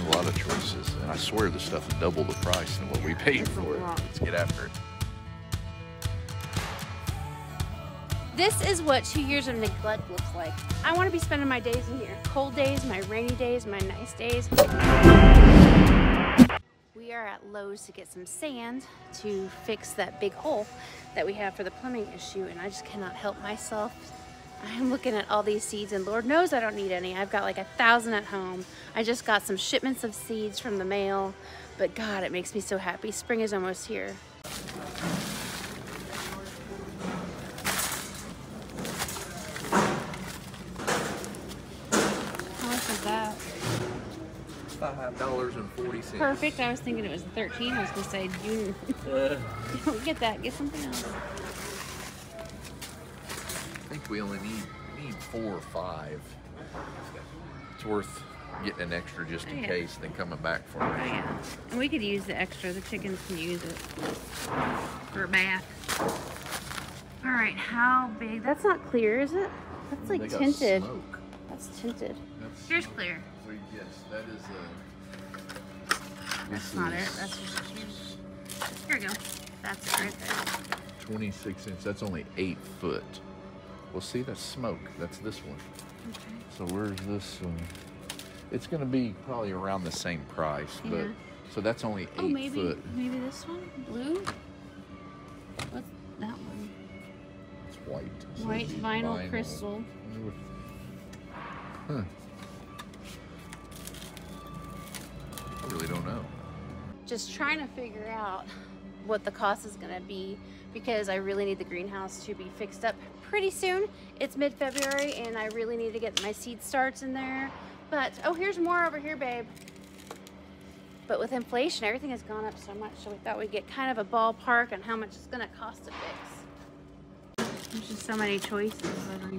A lot of choices, and I swear this stuff is double the price than what we paid for it. Let's get after it. This is what 2 years of neglect looks like. I want to be spending my days in here. Cold days, my rainy days, my nice days. We are at Lowe's to get some sand to fix that big hole that we have for the plumbing issue, and I just cannot help myself. I'm looking at all these seeds, and Lord knows I don't need any. I've got like 1,000 at home. I just got some shipments of seeds from the mail, but God, it makes me so happy. Spring is almost here. How much is that? $5.40. Perfect. I was thinking it was 13. I was going to say, June. Don't get that. Get something else. I think we only need 4 or 5. It's worth getting an extra just in case, then coming back for it. Oh, yeah. And we could use the extra. The chickens can use it for a bath. All right, how big? That's not clear, is it? That's like tinted. Smoke. That's tinted. That's, here's clear. Well, yes, that is a... That's not it. That's just... Here we go. That's it right there. 26 inches. That's only 8 foot. Well, see, that's smoke. That's this one. Okay. So where's this one? It's going to be probably around the same price, but so that's only 8 foot. Oh, maybe this one? Blue? What's that one? It's white. So white vinyl crystal. Huh. I really don't know. Just trying to figure out what the cost is going to be, because I really need the greenhouse to be fixed up pretty soon. It's mid-February and I really need to get my seed starts in there. But, oh, here's more over here, babe. But with inflation, everything has gone up so much, so we thought we'd get kind of a ballpark on how much it's gonna cost to fix. There's just so many choices.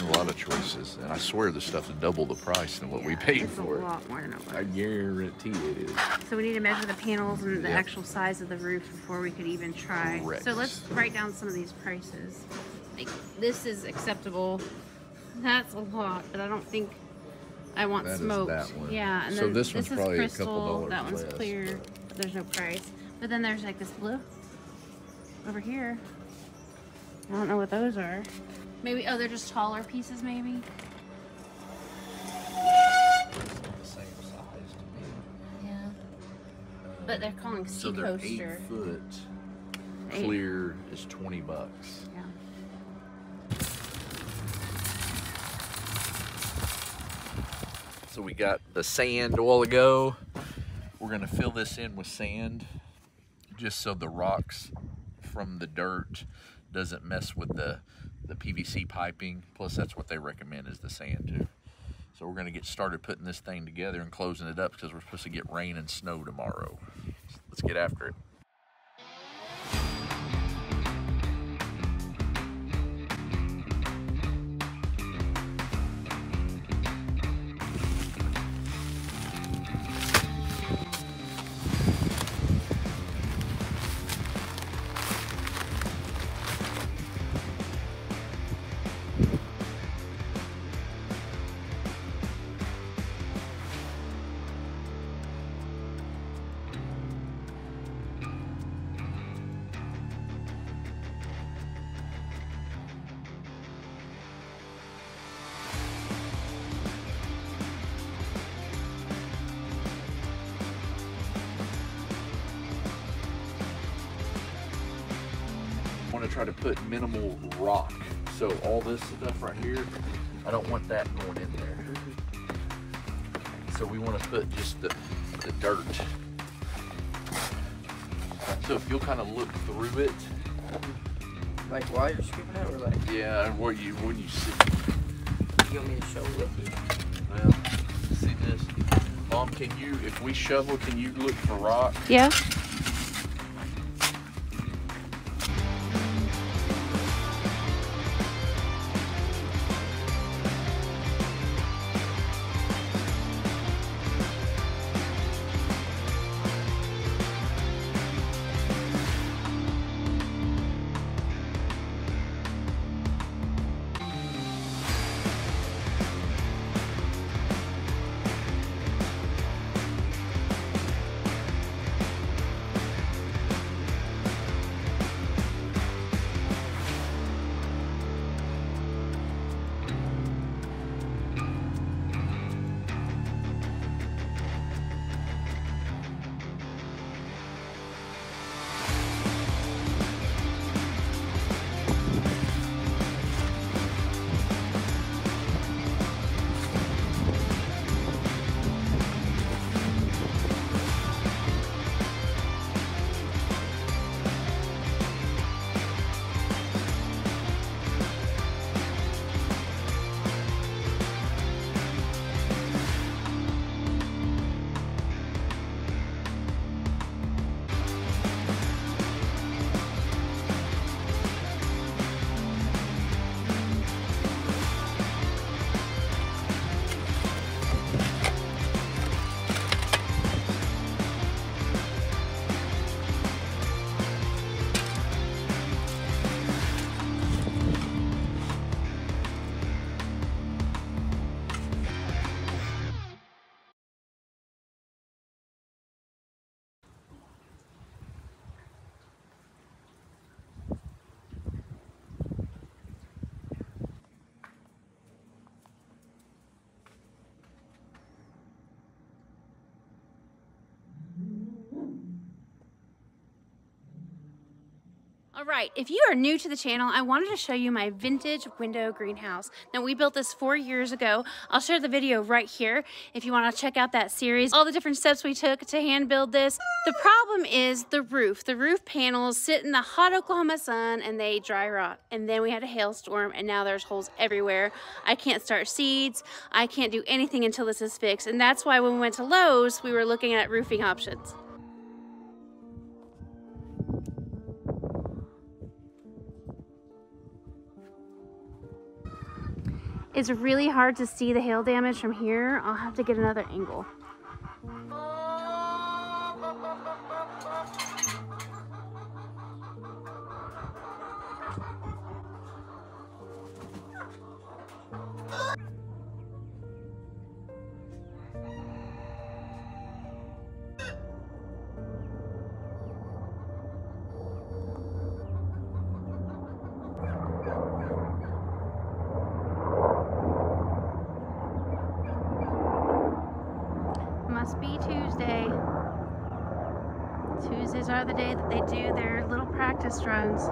A lot of choices, and I swear this stuff is double the price than what we paid for it. It's a lot more than it was. I guarantee it is. So we need to measure the panels and the actual size of the roof before we could even try. Correct. So let's write down some of these prices. Like, this is acceptable. That's a lot, but I don't think I want smoked. That is that one. Yeah, and so then this is probably crystal, a couple dollars that one's less, clear, but there's no price. But then there's like this blue over here. I don't know what those are. Maybe, oh, they're just taller pieces maybe? It's not the same size to me. Yeah. But they're calling sea coaster. So they're 8 foot. Clear is $20. Yeah. So we got the sand a while ago. We're gonna fill this in with sand just so the rocks from the dirt doesn't mess with the PVC piping. Plus that's what they recommend is the sand too. So we're gonna get started putting this thing together and closing it up because we're supposed to get rain and snow tomorrow. So let's get after it. To try to put minimal rock, so all this stuff right here, I don't want that going in there, so we want to put just the dirt. So if you'll kind of look through it, like while you're scooping it, or like when you see, you want me to shovel it? Well, see this, Mom, can you, if we shovel, can you look for rock? Yeah. All right, if you are new to the channel, I wanted to show you my vintage window greenhouse. Now, we built this 4 years ago. I'll share the video right here if you want to check out that series, all the different steps we took to hand build this. The problem is the roof. The roof panels sit in the hot Oklahoma sun and they dry rot. And then we had a hailstorm and now there's holes everywhere. I can't start seeds. I can't do anything until this is fixed. And that's why when we went to Lowe's, we were looking at roofing options. It's really hard to see the hail damage from here. I'll have to get another angle. Must be Tuesday. Tuesdays are the day that they do their little practice runs.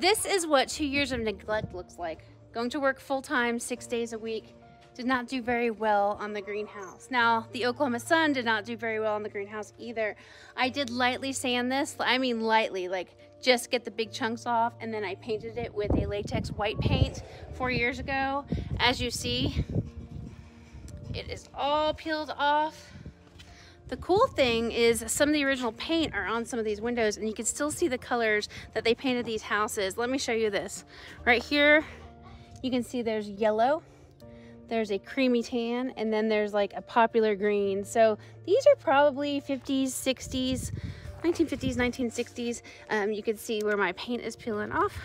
This is what 2 years of neglect looks like. Going to work full-time, 6 days a week. Did not do very well on the greenhouse. Now, the Oklahoma sun did not do very well on the greenhouse either. I did lightly sand this. I mean lightly, like just get the big chunks off, and then I painted it with a latex white paint 4 years ago. As you see, it is all peeled off. The cool thing is some of the original paint are on some of these windows, and you can still see the colors that they painted these houses. Let me show you this. Right here, you can see there's yellow. There's a creamy tan, and then there's like a popular green. So these are probably 50s, 60s, 1950s, 1960s. You can see where my paint is peeling off.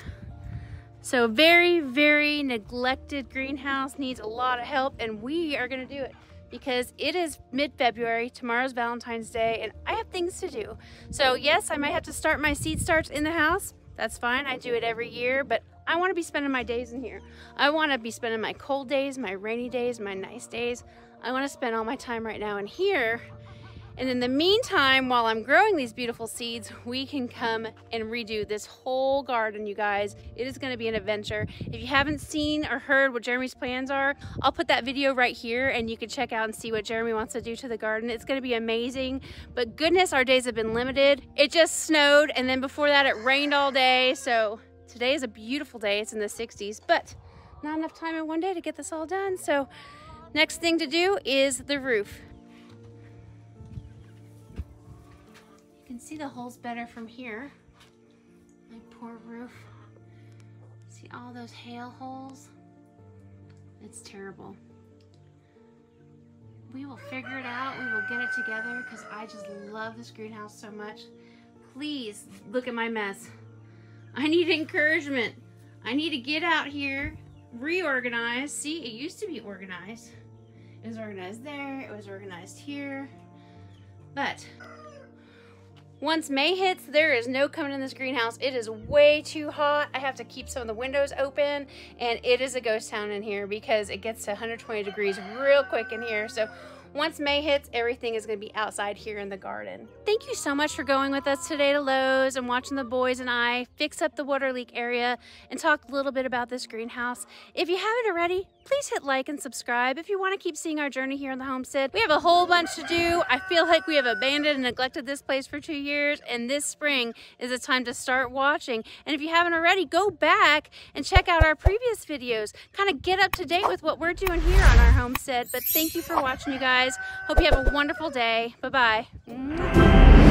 So very, very neglected greenhouse, needs a lot of help, and we are gonna do it because it is mid-February, tomorrow's Valentine's Day, and I have things to do. So yes, I might have to start my seed starts in the house. That's fine, I do it every year, but I want to be spending my days in here. I want to be spending my cold days, my rainy days, my nice days. I want to spend all my time right now in here. And in the meantime, while I'm growing these beautiful seeds, we can come and redo this whole garden, you guys. It is going to be an adventure. If you haven't seen or heard what Jeremy's plans are, I'll put that video right here and you can check out and see what Jeremy wants to do to the garden. It's going to be amazing, but goodness, our days have been limited. It just snowed, and then before that it rained all day. So today is a beautiful day. It's in the 60s, but not enough time in one day to get this all done. So next thing to do is the roof. You can see the holes better from here. My poor roof. See all those hail holes? It's terrible. We will figure it out. We will get it together because I just love this greenhouse so much. Please look at my mess. I need encouragement. I need to get out here, reorganize. See, it used to be organized. It was organized there. It was organized here. But once May hits, there is no coming in this greenhouse. It is way too hot. I have to keep some of the windows open, and it is a ghost town in here because it gets to 120 degrees real quick in here. So once May hits, everything is going to be outside here in the garden. Thank you so much for going with us today to Lowe's and watching the boys and I fix up the water leak area and talk a little bit about this greenhouse. If you haven't already, please hit like and subscribe if you want to keep seeing our journey here on the homestead. We have a whole bunch to do. I feel like we have abandoned and neglected this place for 2 years, and this spring is a time to start watching. And if you haven't already, go back and check out our previous videos. Kind of get up to date with what we're doing here on our homestead. But thank you for watching, you guys. Hope you have a wonderful day. Bye-bye.